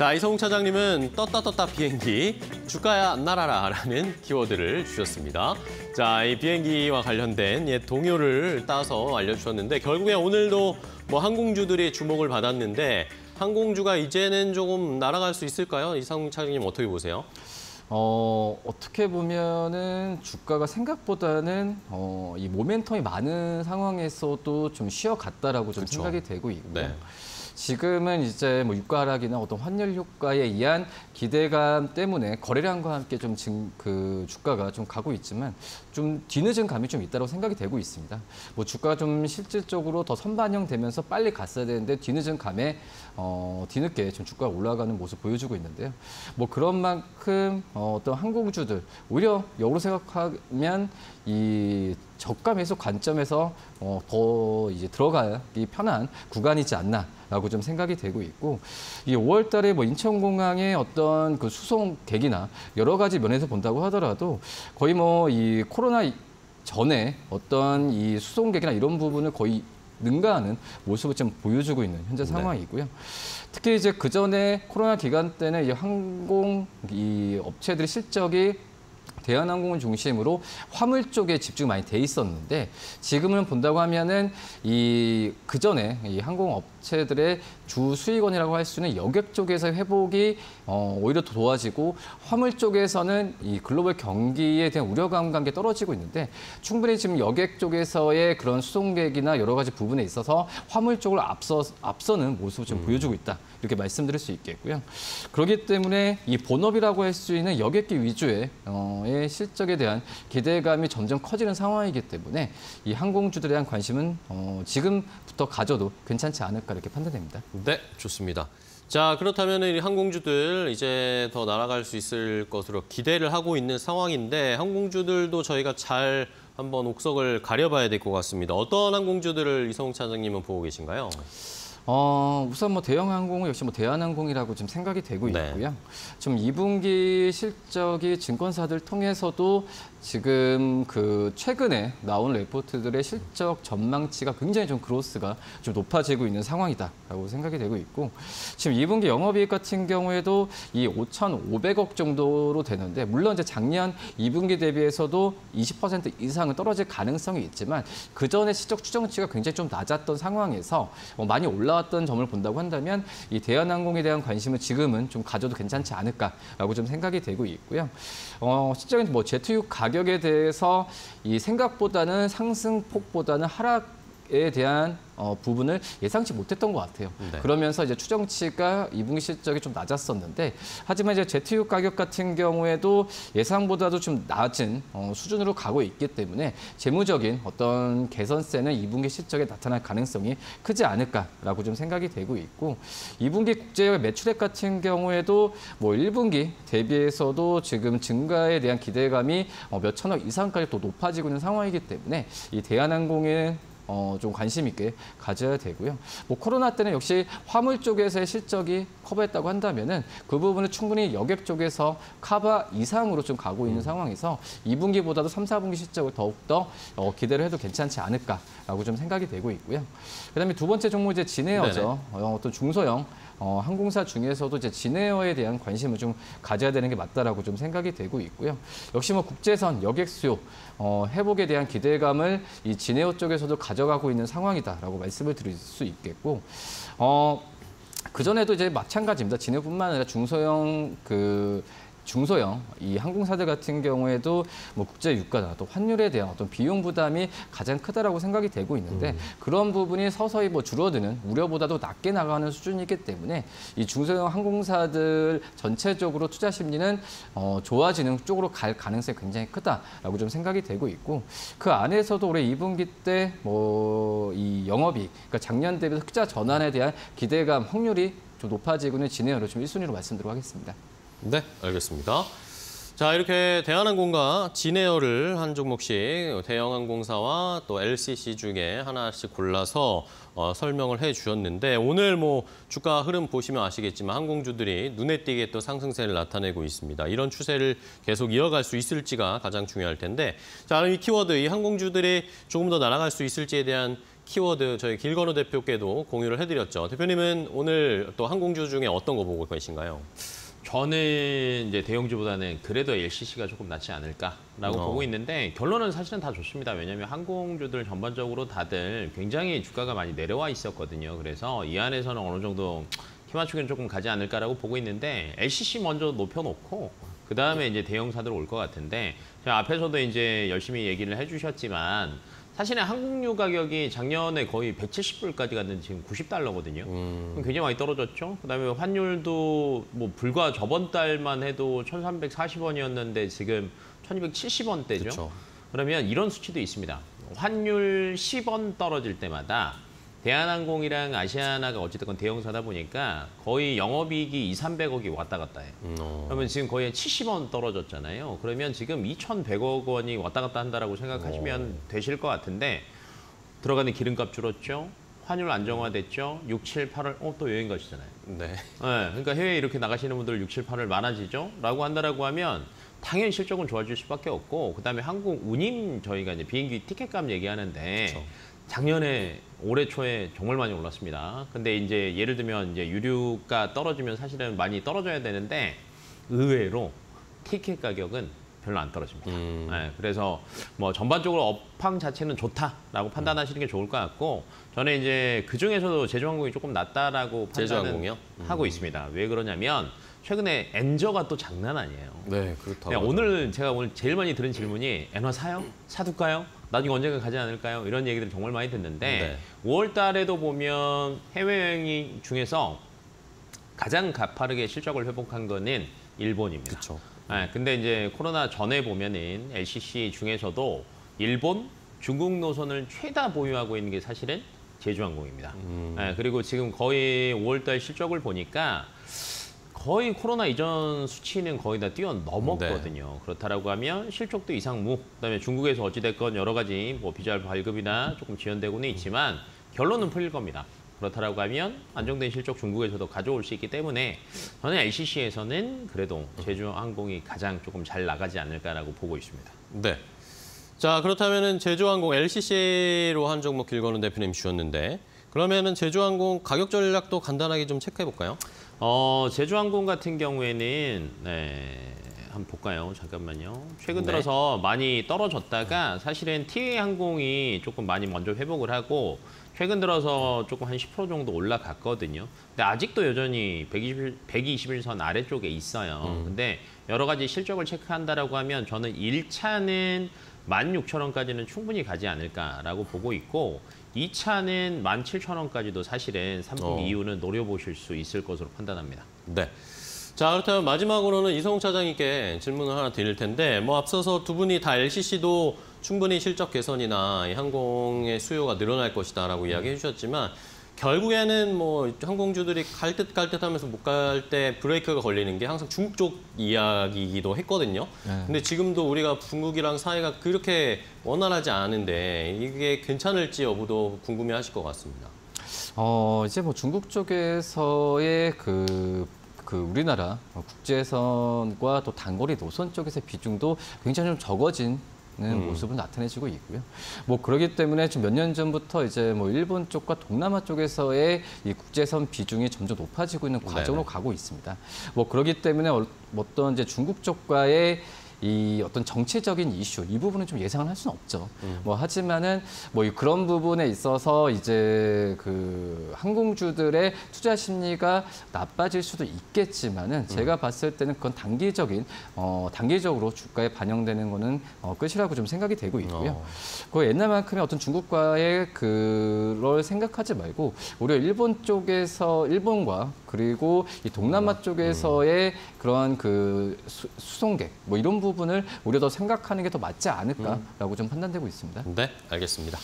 자, 이성웅 차장님은 떴다 비행기, 주가야 날아라 라는 키워드를 주셨습니다. 자, 이 비행기와 관련된 옛 동요를 따서 알려주셨는데 결국에 오늘도 뭐 항공주들이 주목을 받았는데 항공주가 이제는 조금 날아갈 수 있을까요? 이성웅 차장님 어떻게 보세요? 어떻게 보면은 주가가 생각보다는 이 모멘텀이 많은 상황에서도 좀 쉬어갔다라고 좀 생각이 되고 있고요. 네. 지금은 이제 뭐 유가 하락이나 어떤 환율 효과에 의한 기대감 때문에 거래량과 함께 좀 지금 그 주가가 좀 가고 있지만 좀 뒤늦은 감이 좀 있다고 생각이 되고 있습니다. 뭐 주가가 좀 실질적으로 더 선반영되면서 빨리 갔어야 되는데 뒤늦은 감에 뒤늦게 좀 주가가 올라가는 모습 보여주고 있는데요. 뭐 그런 만큼 어떤 항공주들 오히려 역으로 생각하면 이 저가 매수 관점에서 더 이제 들어가기 편한 구간이지 않나라고 좀 생각이 되고 있고, 이 5월달에 뭐 인천공항의 어떤 그 수송 객이나 여러 가지 면에서 본다고 하더라도 거의 뭐 이 코로나 전에 어떤 이 수송객이나 이런 부분을 거의 능가하는 모습을 좀 보여주고 있는 현재 상황이고요. 네. 특히 이제 그 전에 코로나 기간 때는 이제 항공 이 업체들의 실적이 대한항공을 중심으로 화물 쪽에 집중 많이 돼 있었는데 지금은 본다고 하면은 이 그전에 이 항공업체들의 주 수익원이라고 할 수 있는 여객 쪽에서 회복이 오히려 더 도와지고 화물 쪽에서는 이 글로벌 경기에 대한 우려감 관계 떨어지고 있는데 충분히 지금 여객 쪽에서의 그런 수송객이나 여러 가지 부분에 있어서 화물 쪽을 앞서는 모습을 좀 보여주고 있다. 이렇게 말씀드릴 수 있겠고요. 그렇기 때문에 이 본업이라고 할 수 있는 여객기 위주의 실적에 대한 기대감이 점점 커지는 상황이기 때문에 이 항공주들에 대한 관심은 지금부터 가져도 괜찮지 않을까 이렇게 판단됩니다. 네, 좋습니다. 자, 그렇다면 이 항공주들 이제 더 날아갈 수 있을 것으로 기대를 하고 있는 상황인데 항공주들도 저희가 잘 한번 옥석을 가려봐야 될 것 같습니다. 어떤 항공주들을 이성웅 차장님은 보고 계신가요? 우선 뭐 대형항공은 역시 뭐 대한항공이라고 지금 생각이 되고 있고요. 네. 좀 2분기 실적이 증권사들 통해서도 지금 그 최근에 나온 레포트들의 실적 전망치가 굉장히 좀 그로스가 좀 높아지고 있는 상황이다라고 생각이 되고 있고, 지금 2분기 영업이익 같은 경우에도 이 5,500억 정도로 되는데 물론 이제 작년 2분기 대비해서도 20% 이상은 떨어질 가능성이 있지만 그 전에 실적 추정치가 굉장히 좀 낮았던 상황에서 많이 올라왔던 점을 본다고 한다면 이 대한항공에 대한 관심은 지금은 좀 가져도 괜찮지 않을까라고 좀 생각이 되고 있고요. 실적인 뭐 제트유 가격에 대해서 이 생각보다는 상승폭보다는 하락에 대한 부분을 예상치 못했던 것 같아요. 네. 그러면서 이제 추정치가 2분기 실적이 좀 낮았었는데 하지만 이제 제트유 가격 같은 경우에도 예상보다도 좀 낮은 수준으로 가고 있기 때문에 재무적인 어떤 개선세는 2분기 실적에 나타날 가능성이 크지 않을까라고 좀 생각이 되고 있고, 2분기 국제여객 매출액 같은 경우에도 뭐 1분기 대비해서도 지금 증가에 대한 기대감이 몇 천억 이상까지 또 높아지고 있는 상황이기 때문에 이 대한항공의 좀 관심 있게 가져야 되고요. 뭐 코로나 때는 역시 화물 쪽에서의 실적이 커버했다고 한다면은 그 부분을 충분히 여객 쪽에서 커버 이상으로 좀 가고 있는 상황에서 2분기보다도 3, 4분기 실적을 더욱더 기대를 해도 괜찮지 않을까라고 좀 생각이 되고 있고요. 그다음에 두 번째 종목 이제 진에어죠. 어떤 중소형 항공사 중에서도 이제 진에어에 대한 관심을 좀 가져야 되는 게 맞다라고 좀 생각이 되고 있고요. 역시 뭐 국제선 여객 수요 회복에 대한 기대감을 이 진에어 쪽에서도 가져가고 있는 상황이다라고 말씀을 드릴 수 있겠고, 그전에도 이제 마찬가지입니다. 진에어뿐만 아니라 중소형 이 항공사들 같은 경우에도 뭐 국제 유가나 또 환율에 대한 어떤 비용 부담이 가장 크다라고 생각이 되고 있는데 그런 부분이 서서히 뭐 줄어드는 우려보다도 낮게 나가는 수준이기 때문에 이 중소형 항공사들 전체적으로 투자 심리는 좋아지는 쪽으로 갈 가능성이 굉장히 크다라고 좀 생각이 되고 있고, 그 안에서도 올해 2분기 때 뭐 이 영업이익, 그러니까 작년 대비 흑자 전환에 대한 기대감 확률이 좀 높아지고 있는 진에어로 좀 1순위로 말씀드리도록 하겠습니다. 네, 알겠습니다. 자, 이렇게 대한항공과 진에어를 한 종목씩 대형항공사와 또 LCC 중에 하나씩 골라서 설명을 해주셨는데 오늘 뭐 주가 흐름 보시면 아시겠지만 항공주들이 눈에 띄게 또 상승세를 나타내고 있습니다. 이런 추세를 계속 이어갈 수 있을지가 가장 중요할 텐데, 자, 그럼 이 키워드, 이 항공주들이 조금 더 날아갈 수 있을지에 대한 키워드 저희 길건우 대표께도 공유를 해드렸죠. 대표님은 오늘 또 항공주 중에 어떤 거 보고 계신가요? 저는 이제 대형주보다는 그래도 LCC가 조금 낫지 않을까라고 보고 있는데, 결론은 사실은 다 좋습니다. 왜냐하면 항공주들 전반적으로 다들 굉장히 주가가 많이 내려와 있었거든요. 그래서 이 안에서는 어느 정도 키맞추기는 조금 가지 않을까라고 보고 있는데, LCC 먼저 높여놓고 그 다음에 이제 대형사들 올 것 같은데, 제가 앞에서도 이제 열심히 얘기를 해주셨지만 사실은 항공유 가격이 작년에 거의 170불까지 갔는데 지금 90달러거든요. 굉장히 많이 떨어졌죠. 그다음에 환율도 뭐 불과 저번 달만 해도 1,340원이었는데 지금 1,270원대죠. 그쵸. 그러면 이런 수치도 있습니다. 환율 10원 떨어질 때마다 대한항공이랑 아시아나가 어쨌든 대형사다 보니까 거의 영업이익이 2,300억이 왔다 갔다 해요. 그러면 지금 거의 70원 떨어졌잖아요. 그러면 지금 2,100억 원이 왔다 갔다 한다라고 생각하시면 되실 것 같은데, 들어가는 기름값 줄었죠? 환율 안정화됐죠? 6, 7, 8월, 또 여행 가시잖아요. 네. 네. 그러니까 해외에 이렇게 나가시는 분들 6, 7, 8월 많아지죠? 라고 한다라고 하면 당연히 실적은 좋아질 수밖에 없고, 그다음에 항공 운임 저희가 이제 비행기 티켓값 얘기하는데, 그쵸. 작년에 올해 초에 정말 많이 올랐습니다. 근데 이제 예를 들면 이제 유류가 떨어지면 사실은 많이 떨어져야 되는데 의외로 티켓 가격은 별로 안 떨어집니다. 네, 그래서 뭐 전반적으로 업황 자체는 좋다라고 판단하시는 게 좋을 것 같고, 저는 이제 그 중에서도 제주항공이 조금 낫다라고 판단을 하고 있습니다. 왜 그러냐면 최근에 엔저가 또 장난 아니에요. 네, 그렇다고. 네, 오늘 제가 오늘 제일 많이 들은 질문이 엔화 사요? 사둘까요? 나중에 언젠가 가지 않을까요? 이런 얘기들을 정말 많이 듣는데, 네. 5월 달에도 보면 해외여행 중에서 가장 가파르게 실적을 회복한 거는 일본입니다. 그쵸. 네, 근데 이제 코로나 전에 보면은 LCC 중에서도 일본, 중국 노선을 최다 보유하고 있는 게 사실은 제주항공입니다. 네, 그리고 지금 거의 5월 달 실적을 보니까 거의 코로나 이전 수치는 거의 다 뛰어넘었거든요. 네. 그렇다라고 하면 실적도 이상무, 그다음에 중국에서 어찌됐건 여러 가지 뭐 비자 발급이나 조금 지연되고는 있지만 결론은 풀릴 겁니다. 그렇다라고 하면 안정된 실적 중국에서도 가져올 수 있기 때문에 저는 LCC에서는 그래도 제주항공이 가장 조금 잘 나가지 않을까라고 보고 있습니다. 네. 자, 그렇다면은 제주항공 LCC로 한 종목 길건우 대표님 주셨는데, 그러면은 제주항공 가격 전략도 간단하게 좀 체크해 볼까요? 제주항공 같은 경우에는 한번 볼까요? 잠깐만요. 최근 들어서 많이 떨어졌다가 사실은 TA항공이 조금 많이 먼저 회복을 하고 최근 들어서 조금 한 10% 정도 올라갔거든요. 근데 아직도 여전히 121선 아래쪽에 있어요. 근데 여러 가지 실적을 체크한다라고 하면 저는 1차는 16,000원까지는 충분히 가지 않을까라고 보고 있고, 2차는 17,000원까지도 사실은 3분기 이후는 노려보실 수 있을 것으로 판단합니다. 네. 자, 그렇다면 마지막으로는 이성웅 차장님께 질문을 하나 드릴 텐데, 뭐 앞서서 두 분이 다 LCC도 충분히 실적 개선이나 이 항공의 수요가 늘어날 것이다라고 이야기해 주셨지만, 결국에는 뭐 항공주들이 갈 듯 갈 듯 하면서 못 갈 때 브레이크가 걸리는 게 항상 중국 쪽 이야기이기도 했거든요. 네. 근데 지금도 우리가 중국이랑 사이가 그렇게 원활하지 않은데 이게 괜찮을지 여부도 궁금해하실 것 같습니다. 이제 뭐 중국 쪽에서의 그 우리나라 국제선과 또 단거리 노선 쪽에서의 비중도 굉장히 좀 적어진 모습을 나타내시고 있고요. 뭐 그러기 때문에 좀 몇 년 전부터 이제 뭐 일본 쪽과 동남아 쪽에서의 이 국제선 비중이 점점 높아지고 있는 과정으로 가고 있습니다. 뭐 그러기 때문에 어떤 이제 중국 쪽과의 이 어떤 정치적인 이슈 이 부분은 좀 예상을 할 수는 없죠. 뭐 하지만은 뭐 그런 부분에 있어서 이제 그 항공주들의 투자 심리가 나빠질 수도 있겠지만은 제가 봤을 때는 그건 단기적인 단기적으로 주가에 반영되는 거는 끝이라고 좀 생각이 되고 있고요. 그 옛날만큼의 어떤 중국과의 그걸 생각하지 말고 오히려 일본 쪽에서 일본과 그리고 이 동남아 쪽에서의 그러한 그 수송객 뭐 이런 부분을 오히려 더 생각하는 게 더 맞지 않을까라고 좀 판단되고 있습니다. 네, 알겠습니다.